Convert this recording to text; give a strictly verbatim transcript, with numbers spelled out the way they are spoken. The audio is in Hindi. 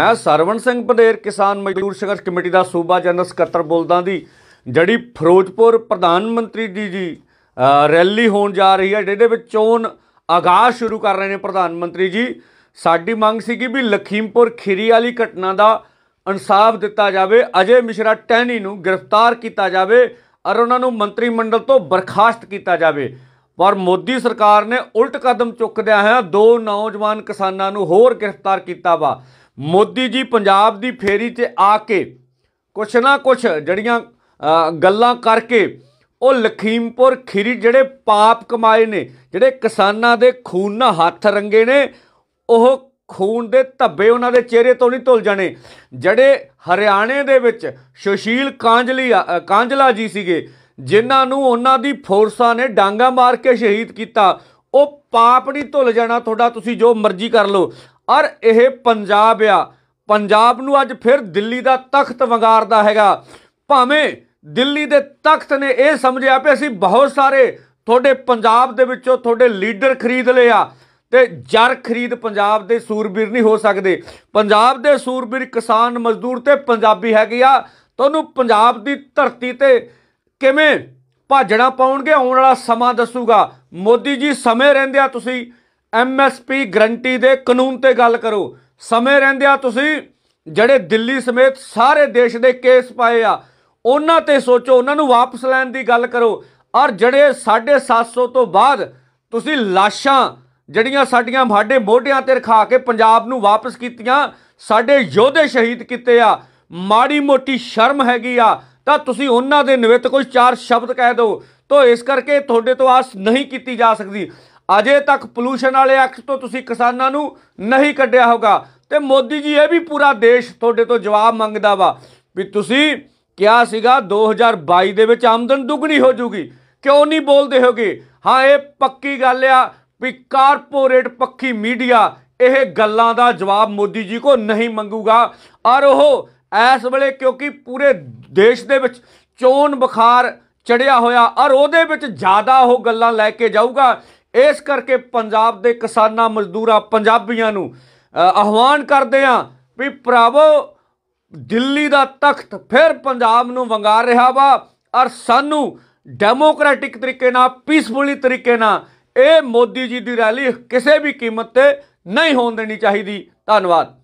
मैं सरवण सिंह भदेर किसान मजदूर संघर्ष कमेटी का सूबा जनरल सकत्तर बोलदा दी जड़ी फिरोजपुर प्रधानमंत्री जी जी रैली होण जा रही है जिहदे विच चोण आगाज शुरू कर रहे हैं प्रधानमंत्री जी। साडी मंग सी भी लखीमपुर खीरी वाली घटना का इंसाफ दिता जाए, अजय मिश्रा टैनी नूं गिरफ्तार किया जाए और उन्होंने मंत्रिमंडल तो बर्खास्त किया जाए, पर मोदी सरकार ने उल्ट कदम चुकद्या है दो नौजवान किसानों नूं होर गिरफ्तार किया वा। मोदी जी पंजाब की फेरी से आके कुछ ना कुछ जड़ियाँ गल्लां करके वो लखीमपुर खीरी जड़े पाप कमाए ने, जड़े किसानों के खून नाल हथ रंगे ने, वह खून के धब्बे उन्होंने चेहरे तो नहीं धुल जाने। जड़े हरियाणे दे विच सुशील कांजलिया कांजला जी सीगे जिन्होंने उन्होंने फोर्सा ने डांगा मार के शहीद किया, वो पाप नहीं धुल जाना थोड़ा, तुसी जो मर्जी कर लो। और यह पंजाब आ, पंजाब नूं अज फिर दिल्ली का तख्त वंगारदा हैगा। भावें दिल्ली के तख्त ने यह समझिआ कि असीं बहुत सारे तुहाडे पंजाब दे विचों तुहाडे लीडर खरीद लए आ ते जर खरीद पंजाब दे सूरबीर नहीं हो सकते। पंजाब दे सूरबीर किसान मजदूर ते पंजाबी हैगे आ, तुहानूं पंजाब दी धरती ते किवें भाजड़ा पाउणगे आउण वाला समां दसूगा। मोदी जी समय रहिंदे आ तुसीं एम एस पी गरंटी दे कानून ते गल करो, समय रहिंदे आ तुसीं जिहड़े दिल्ली समेत सारे देश दे केस पाए आ उन्हां ते सोचो, उन्हां नूं वापस लैण दी गल करो। और जिहड़े साढ़े सत्त सौ तो बाद तुसीं लाशां जड़ियाँ साडियां साडे मोढियां ते रखा के पंजाब नूं वापस कीतियां, साडे योधे शहीद किते आ, माड़ी मोटी शर्म हैगी आ तां तुसीं उन्हां दे निमित्त कोई चार शब्द कह दो तो इस करके तुहाडे तो आस नहीं की जा सकती। अजे तक पोल्यूशन वाले एक्ट तो तुसीं किसानां नूं नहीं कड्ढिआ होगा ते मोदी जी ये भी पूरा देश तुहाडे तो जवाब मंगदा वा भी तुसीं क्या सीगा दो हज़ार बाई दे विच आमदन दुगनी हो जूगी, क्यों नहीं बोलदे होगे। हाँ ये पक्की गल आ भी कारपोरेट पक्षी मीडिया यह गल्लां दा जवाब मोदी जी को नहीं मंगूगा। और वह इस वेले क्योंकि पूरे देश दे विच चोन बुखार चढ़िया होया और उहदे विच ज़्यादा वो गल्लां लैके जाऊगा, इस करके पंजाब दे किसानां मजदूरां पंजाबियां नूं आह्वान करदे आ भी भरावो दिल्ली दा तख्त फिर पंजाब नूं वंगार रहा वा और सानूं डेमोक्रेटिक तरीके नाल पीसफुली तरीके नाल ਇਹ ਮੋਦੀ ਜੀ ਦੀ ਰੈਲੀ ਕਿਸੇ ਵੀ ਕੀਮਤ ਤੇ ਨਹੀਂ ਹੋਣ ਦੇਣੀ ਚਾਹੀਦੀ। ਧੰਨਵਾਦ।